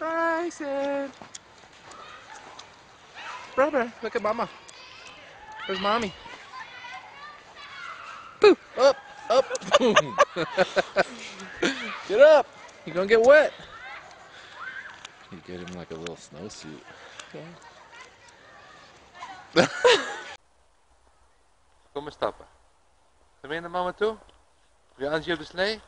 Bryson. Brother, look at mama. Where's mommy? Poof. Up, up, boom. Get up. You're gonna get wet. You get him like a little snowsuit. Okay. Kom maar stappen. Ga mee naar mama toe? Wil je Angie op de snee?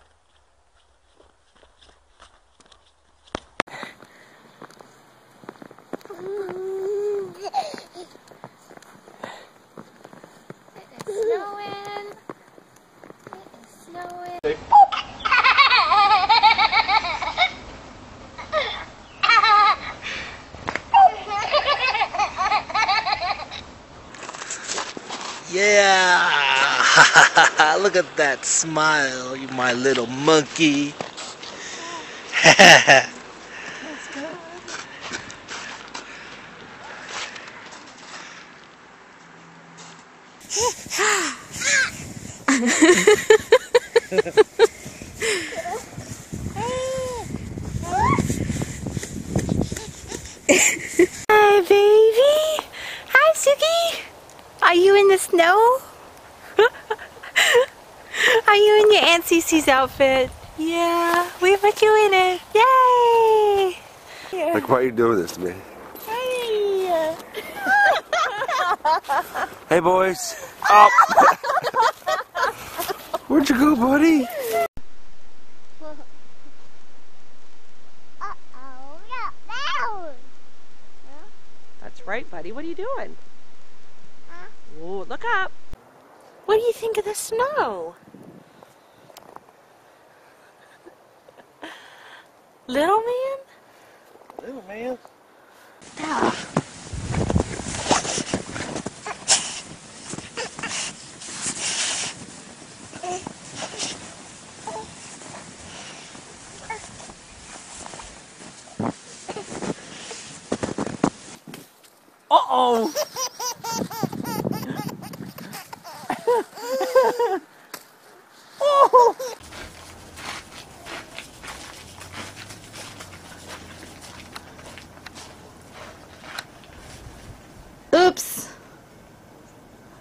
Yeah! Look at that smile, you my little monkey. Let's go. Hi, baby. Hi, Suki. Are you in the snow? Are you in your Aunt Cece's outfit? Yeah, we put you in it. Yay! Yeah. Like, why are you doing this to me? Hey! Hey, boys. Oh. Where'd you go, buddy? That's right, buddy. What are you doing? Oh, look up. What do you think of the snow? Little man? Little man? Oh. Uh-oh!